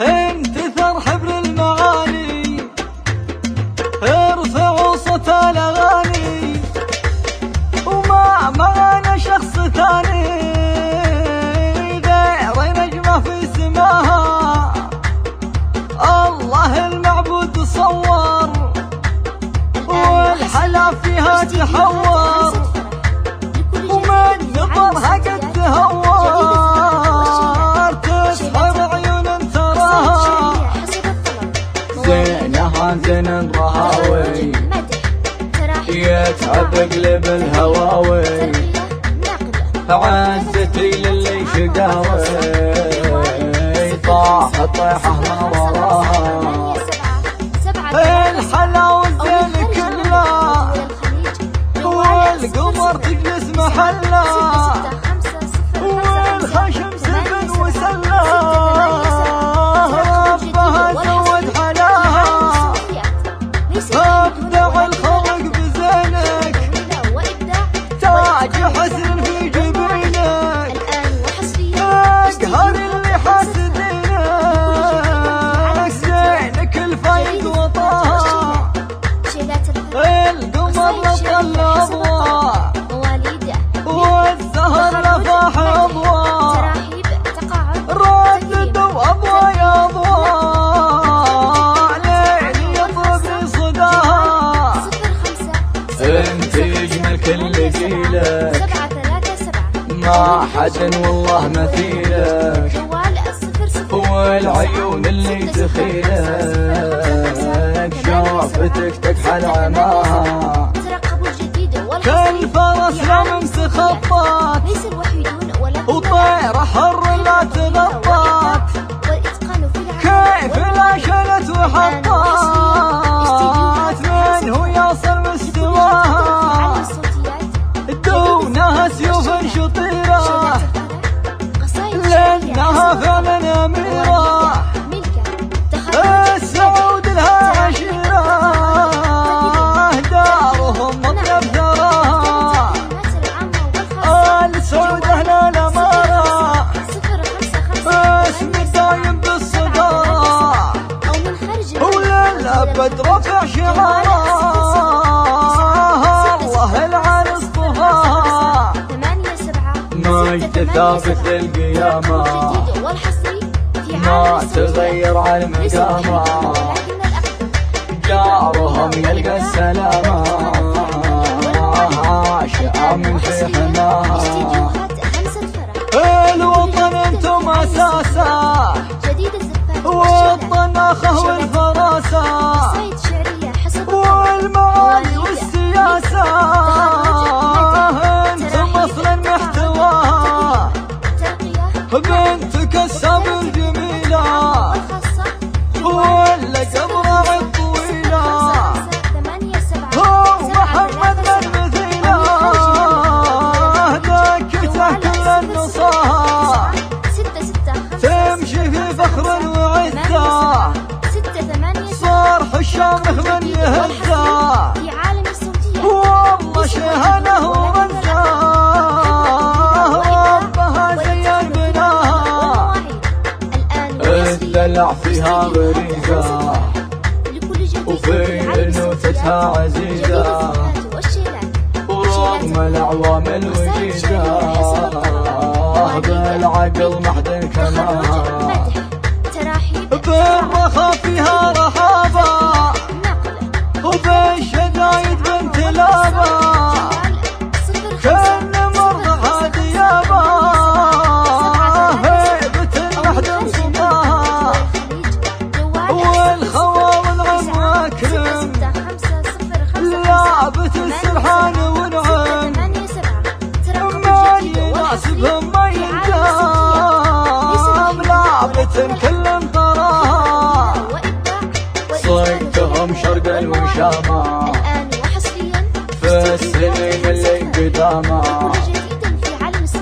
اندثر حبر المعاني، ارفعوا صوت الاغاني، وما معانا شخص ثاني غير نجمه في سماها. الله المعبود صور، والحلا فيها تحور، ومن نظرها قد تهور. زين رهاوي يتعب قلب الهواوي، عزتي للي شقاوي طاح طيحه ما وراها. الحلاوة زين كلها، والقمر تجلس محلا، والخشم سفن وسلا. ابدع الخلق بزينك، تاج حسن في جبينك، اقهر اللي حاسدينك. زينك الفيض وطاها، القمر لطل اضواء، والزهر لفاح اضواء، رددوا اضواء يا اضواء. ما حد والله مثيلك، والعيون اللي تخيلك شوفتك تكحل عماها، كالفرس لم تخطط، وطيرة حر لا تغطت، كيف لا شلت وحطت منه يصل مستواها. دونها سيوف شطيرة، لأنها فمن أميرة، السعود لها عشيرة، دارهم مطلب ثراها، آل سعود أهل الأمارة، اسم دايم بالصدارة، وللأبد رفع شعارها. مجد ثابت للقيامة، ما تغير عن مقامة، جارهم يلقى السلامة، عاشقة من في حماها. الوطن انتم أساسه، وطن أخه والفراسة، والمعالي والسياسة، بنتك السمر جميلة، ولا قمرة طويلة، هو محمد المثيلة، ذاكته كل النصاها، تمشي في فخر وعزة، صار الشامخ من يهزة، والله شهنه ورزة. الدلع فيها غريزة، وفي انوثتها عزيزة، ورغم العوامل وجيزة، بالعقل محضن كماها. بالرخا فيها رحابة، وفي الشدايد بنت لابة، كل مرضها ديابة، لعبة السرحان ونعم، من يناسبهم ما يندم، لعبة كل تراها، صيدهم شرقا وشاما، في السنين اللي قداما،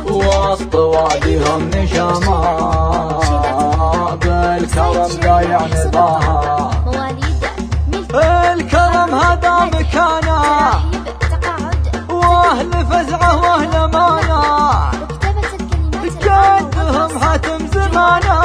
وسط واديهم نشاما، بالكرم قايع نظاها. الكرم هذا مكانه، واهل فزعه واهل امانه، جدهم حاتم زمانه.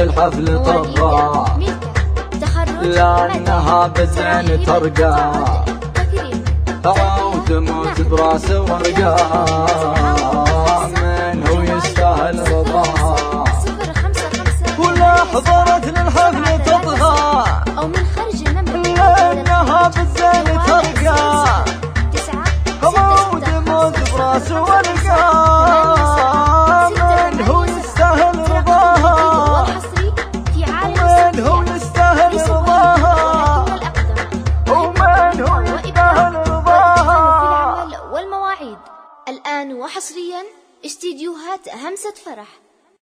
الحفل طرّا لأنها بزين ترقى عود موت براس ورقى من هو يستاهل رضاها ولا حضرت للحفل تطغى لأنها بزين ترقى عود موت براس ورقى الآن وحصرياً استديوهات همسة فرح.